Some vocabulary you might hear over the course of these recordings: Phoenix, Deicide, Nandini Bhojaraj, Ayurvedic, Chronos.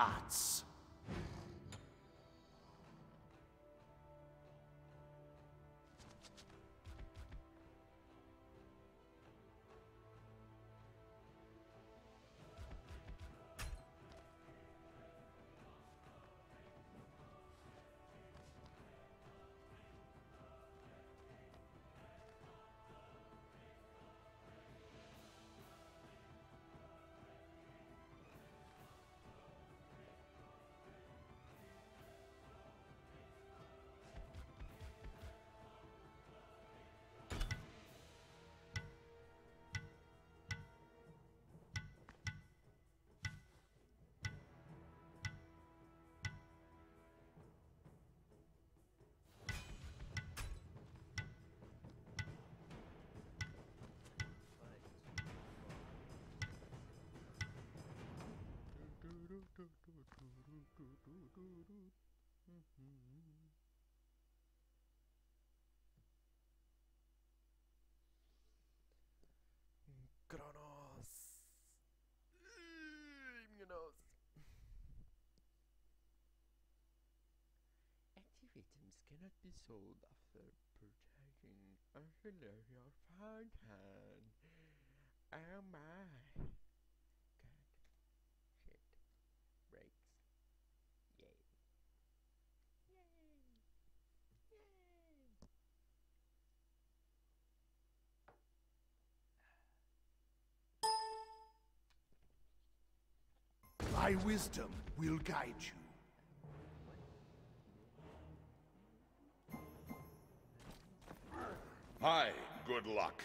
arts. Chronos! Your nose! Active items cannot be sold after purchasing until your fountain. Oh my! God. Shit. Breaks. Yay. Yay! Yay! My wisdom will guide you. Hi, good luck.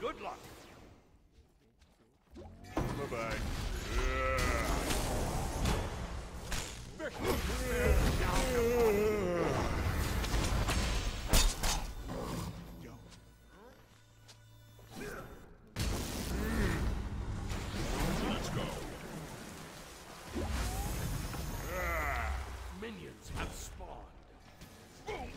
Good luck. Bye-bye. Let's go. Minions have spawned. Boom.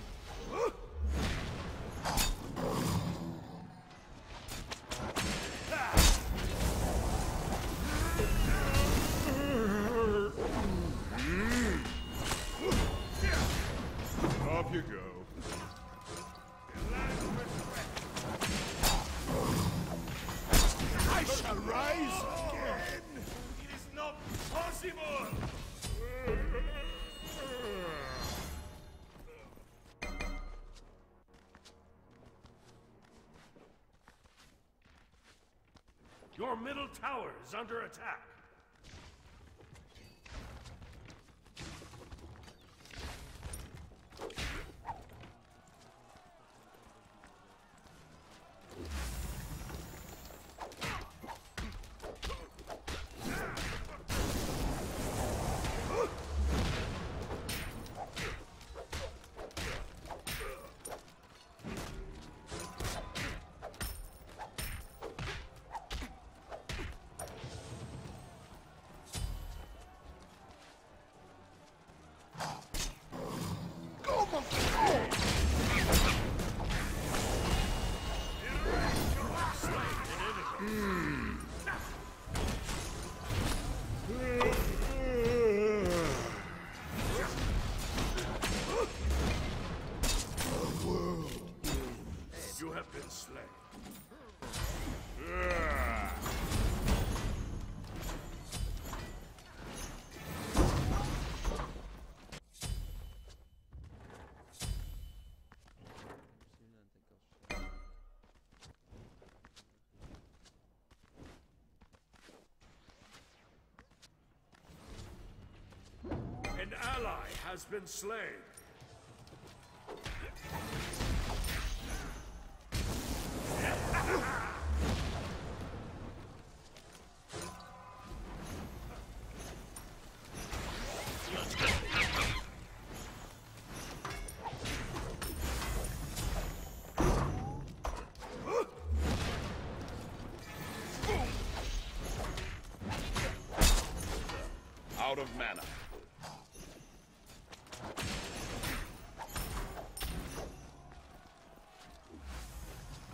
Off you go. I shall rise again. It is not possible. Your middle tower is under attack. has been slain. Out of mana.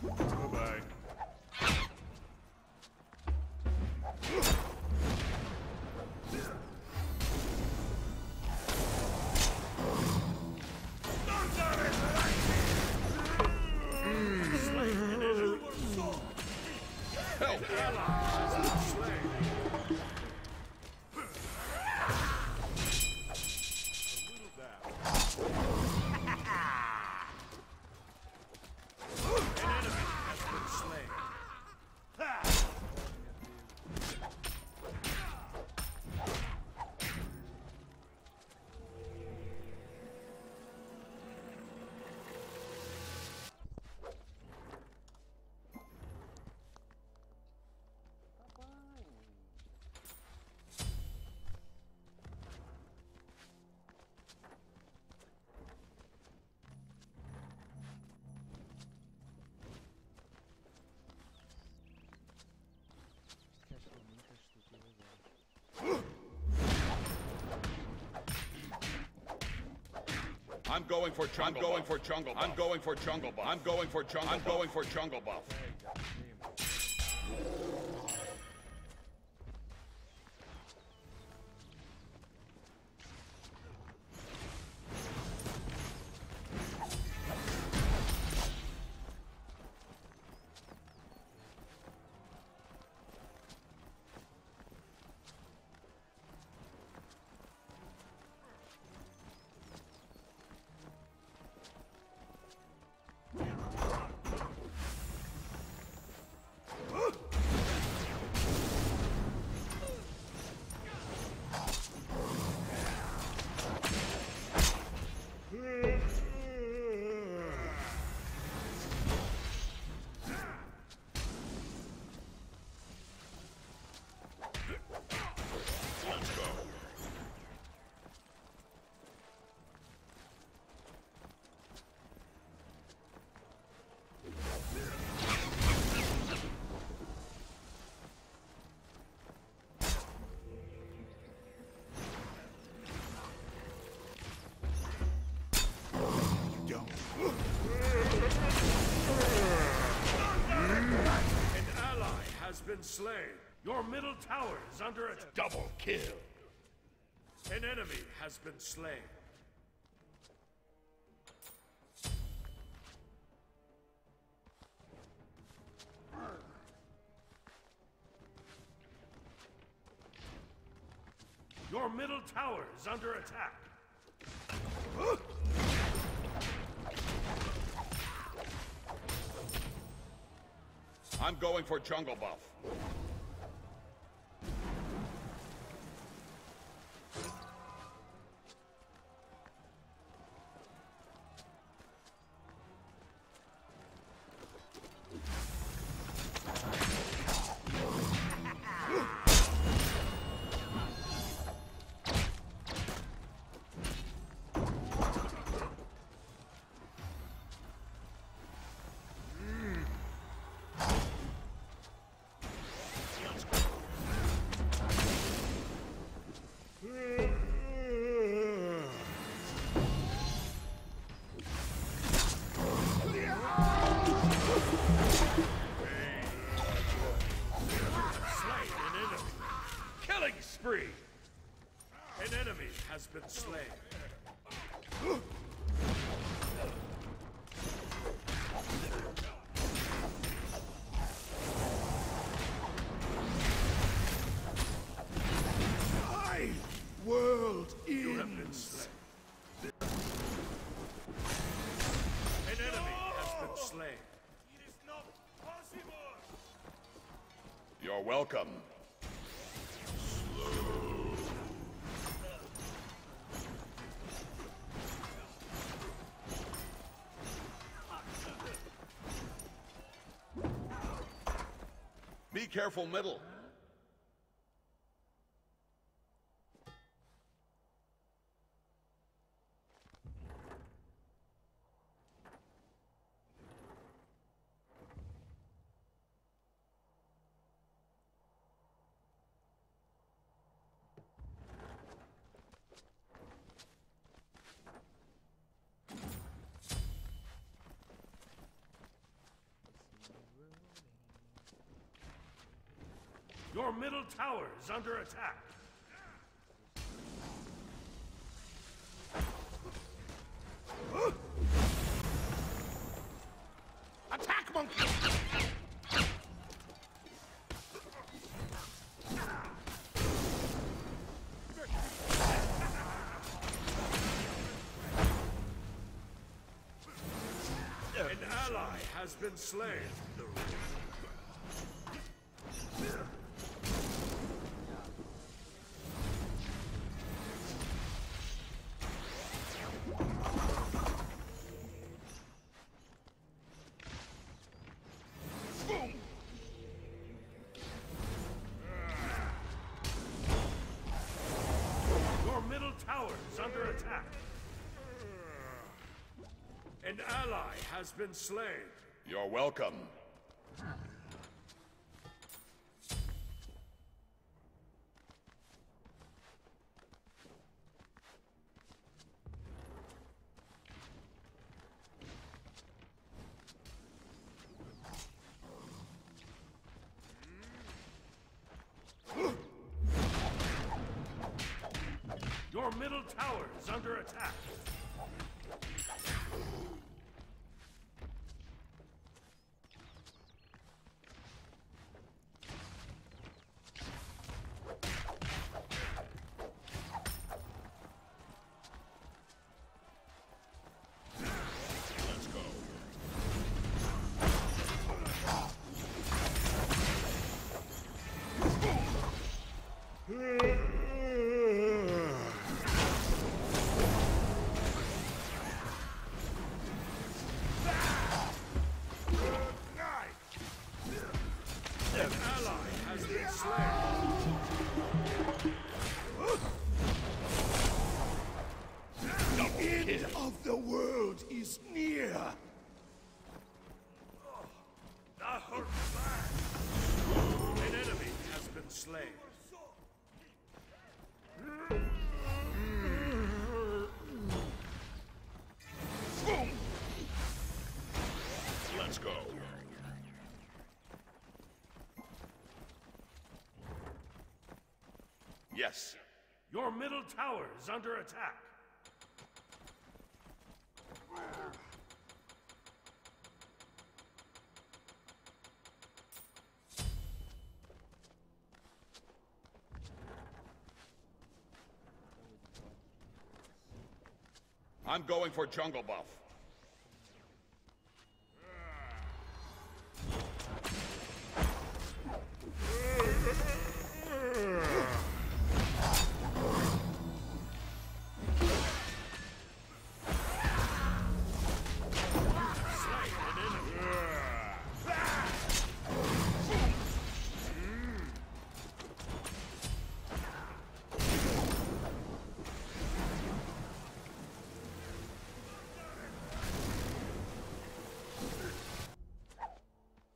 Bye-bye. I'm going for jungle. I'm going for jungle. I'm going for jungle. I'm going for jungle. I'm going for jungle buff. Been slain. Your middle tower is under a double kill. An enemy has been slain. Your middle tower is under attack. I'm going for jungle buff. Been slain. My world ends. You have been slain. An enemy has been slain. It is not possible. You're welcome. Slow. careful middle. Your middle tower is under attack. Attack, monkey! An ally has been slain. An ally has been slain. You're welcome. Your middle tower is under attack. The world is near. Oh, that hurt bad. An enemy has been slain. Let's go. Yes. Your middle tower is under attack. I'm going for jungle buff.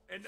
An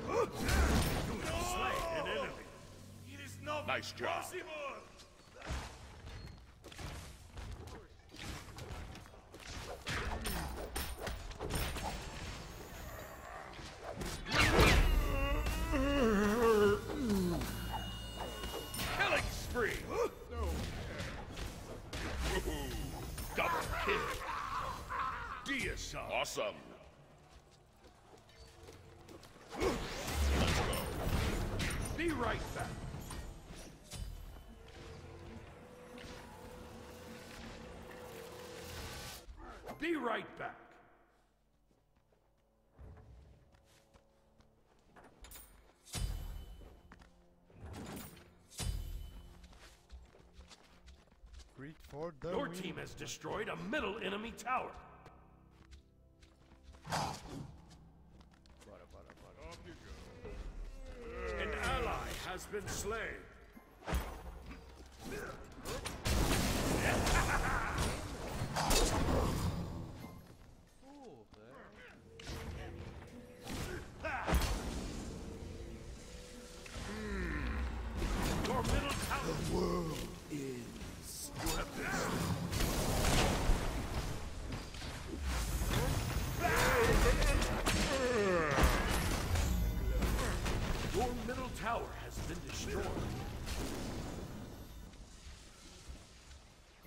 You have slain an enemy. It is not nice job. Possible. Awesome. Let's go. Be right back. Be right back. Creed for the Your win. Team has destroyed a middle enemy tower. Off you go. An ally has been slain.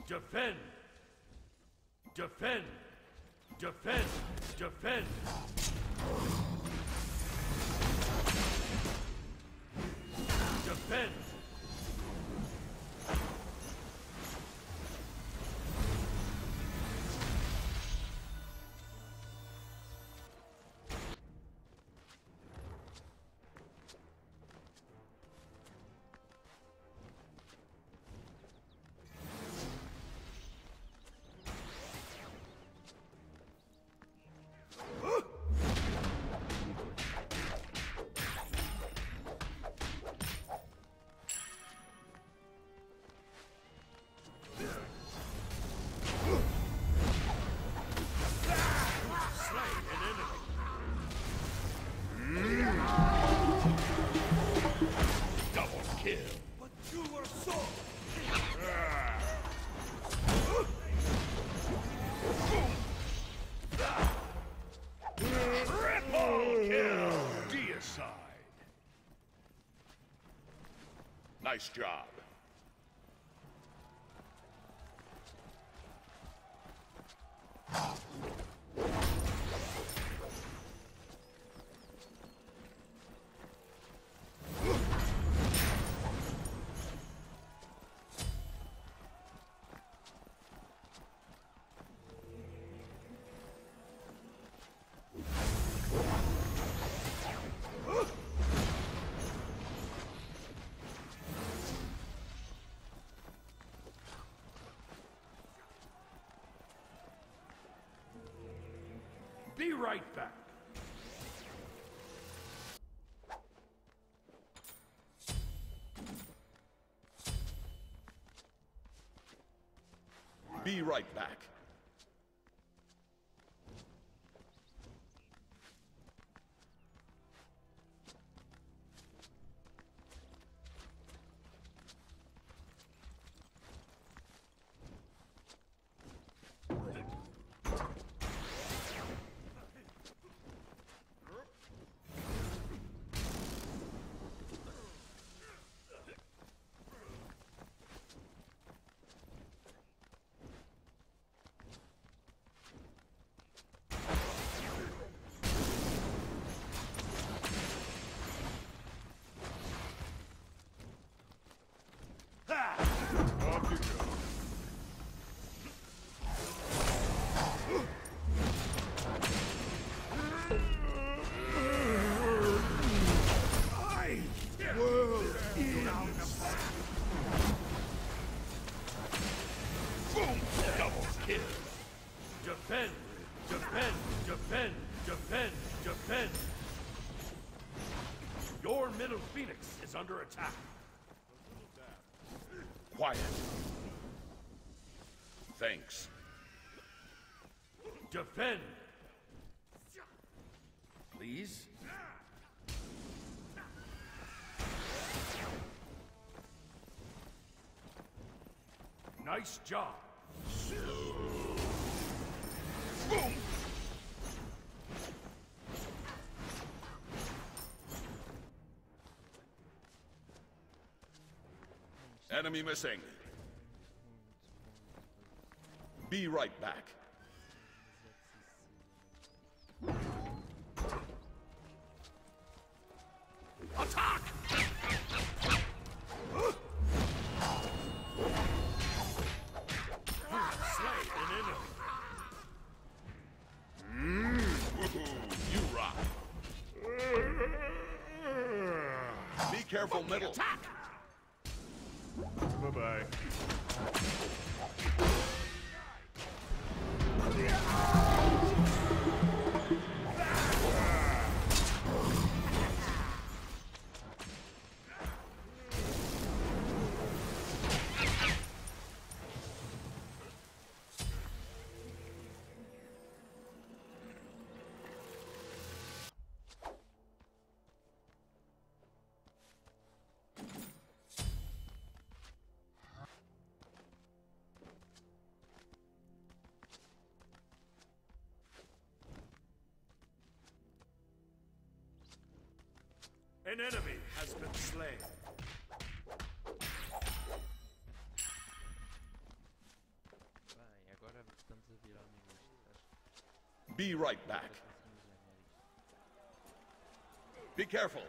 Defend! Defend! Defend! Defend! Defend! Nice job. Be right back. Be right back. Phoenix is under attack. Quiet. Thanks. Defend. Please. Nice job. Boom. Enemy missing. Be right back. Attack! Slay an enemy. You rock. Be careful, middle. Attack! Bye-bye. An enemy has been slain. Vai, agora estamos a virar amigos. Be right back. Be careful.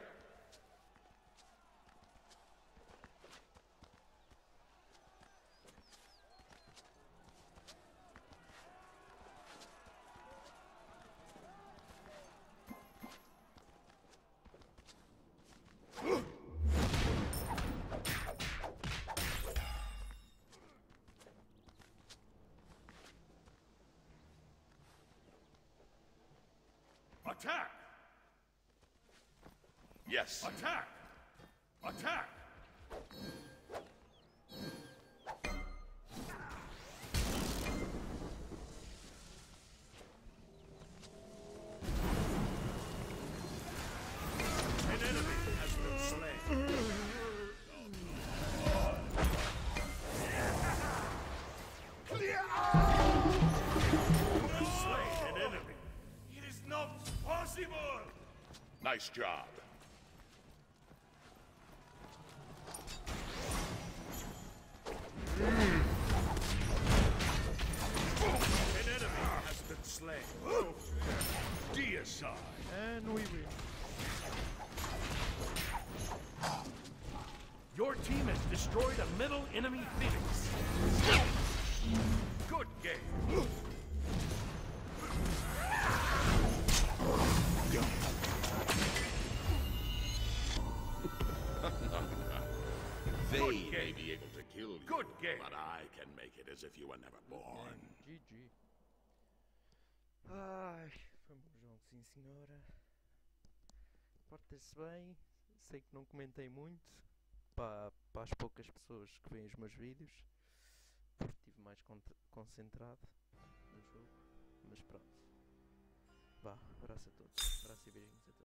Attack! Yes. Attack! Attack! An enemy has been slain. Clear out! Slay an enemy. It is not possible! Nice job. Slain. Deicide. And we win. Your team has destroyed a middle enemy Phoenix. Good game. They may be able to kill you, good game. But I can make it as if you were never born. GG. Ai, foi um bom jogo, sim senhora. Porta-se bem. Sei que não comentei muito para as poucas pessoas que veem os meus vídeos, porque estive mais concentrado no jogo. Mas pronto. Vá, abraço a todos. Abraço e beijinhos a todos.